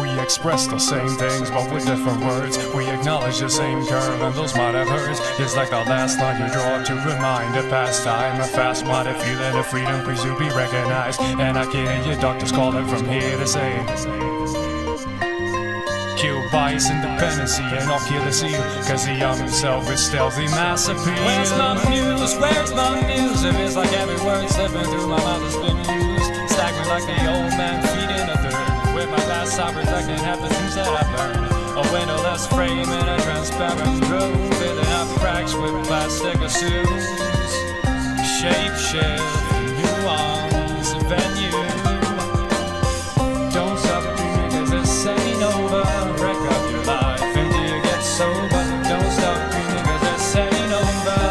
We express the same things, but with different words. We acknowledge the same curve, and those might have hurts. It's like the last line you draw to remind a past time. A fast might have feel that a freedom please to be recognized. And I hear your doctors calling from here to say, kill bias, independency, and oculacy. Cause the young self is stealthy mass appeal. Where's my muse? Where's my muse? It is like every word slipping through my mouth has been used. Staggering like the old man feeding a third. With my last stop reflecting half the things that I've learned. A windowless frame in a transparent room, filling up cracks with plastic issues. Shape shift, nuance, venue. Don't stop dreaming cause this ain't over. Wreck up your life until you get sober. Don't stop dreaming cause this ain't over,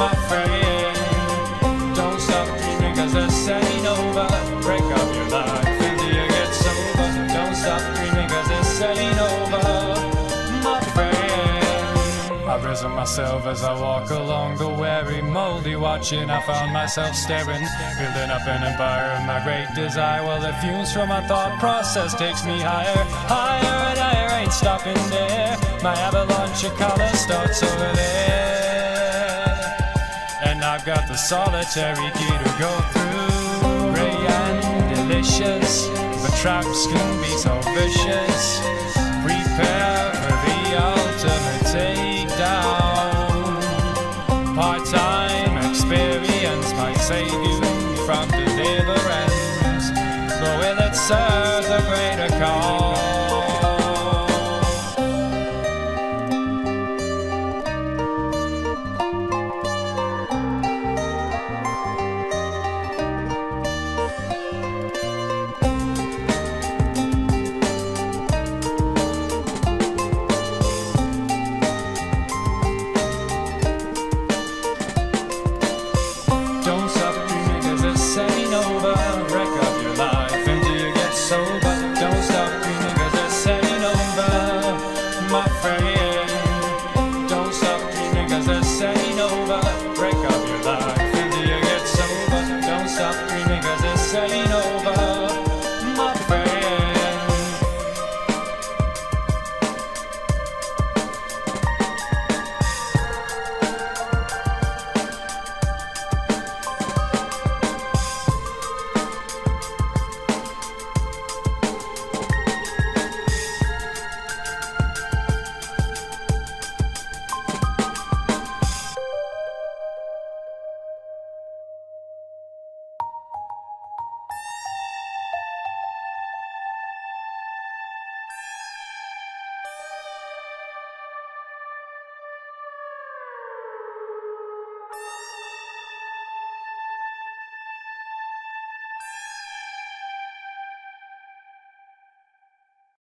my friend. Don't stop dreaming cause this ain't over. Wreck up your life. I've risen myself as I walk along the weary, moldy watching. I found myself staring, building up an empire of my great desire. While the fumes from my thought process takes me higher, higher, and higher. Ain't stopping there. My avalanche of color starts over there, and I've got the solitary key to go through. Ray and delicious, but traps can be so vicious. Prepare for the ultimate takedown. Part-time experience might save